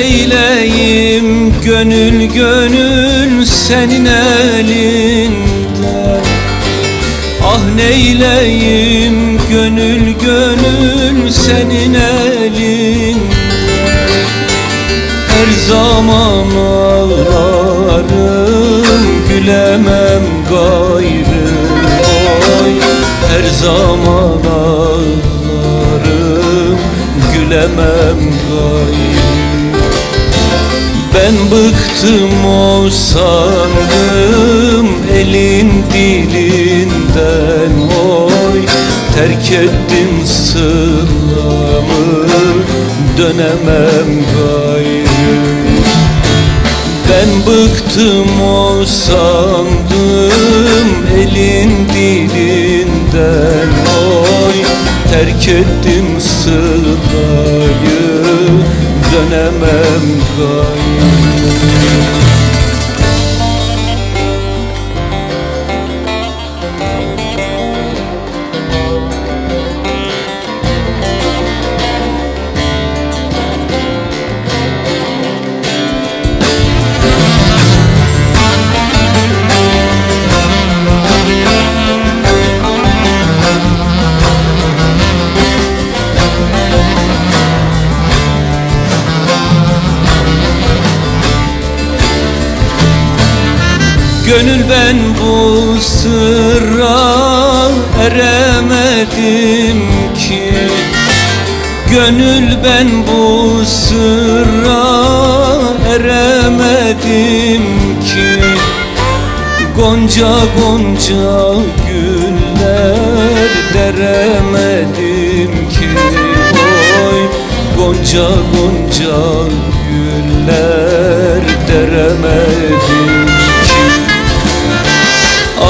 neyleyim gönül gönül senin elinden. Ah neyleyim gönül gönül senin elinden. Her zaman ağlarım, gülemem gayrı oy. Her zaman ağlarım, gülemem gayrı. Ben bıktım o sandım elin dilinden oy. Terk ettim sırramı, dönemem gayrı. Ben bıktım o sandım elin dilinden oy. Terk ettim sırramı, dönemem gayrı. Gönül ben bu sırra eremedim ki, gönül ben bu sırra eremedim ki. Gonca gonca güller deremedim ki oy. Gonca gonca güller deremedim ki.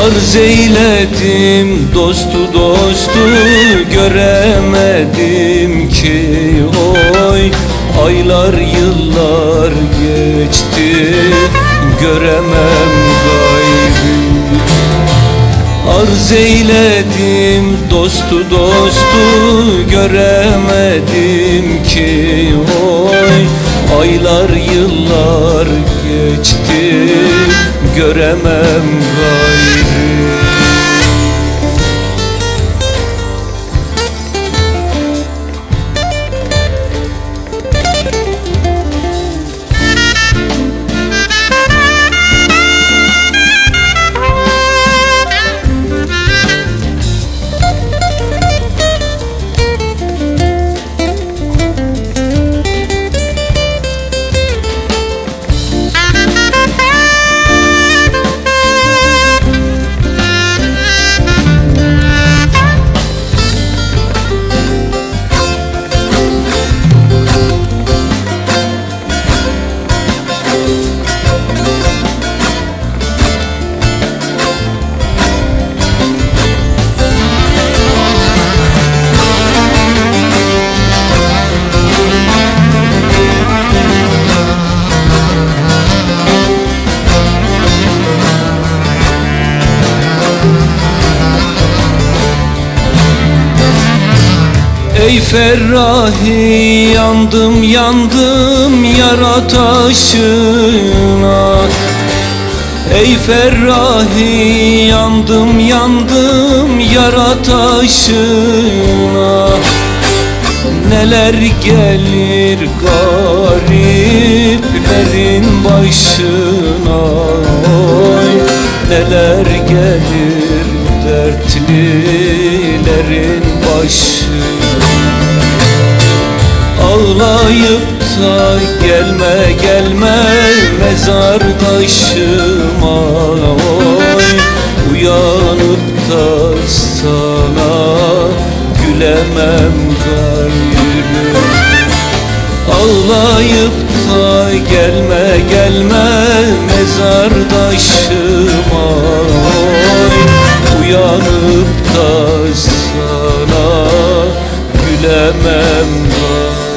Arz eyledim dostu dostu göremedim ki oy. Aylar yıllar geçti, göremem gayrı. Arz eyledim dostu dostu göremedim ki oy. Aylar yıllar geçti, göremem gayrı. Ey Ferrahi yandım yandım yar taşına. Ey Ferrahi yandım yandım yar taşına. Neler gelir gariplerin başına oy. Neler gelir dertlilerin başına. Ağlayıp da gelme gelme mezar taşıma oy. Uyanıp da sana gülemem gayrı. Ağlayıp da gelme gelme mezar taşıma oy. Uyanıp da sana gülemem gayrı.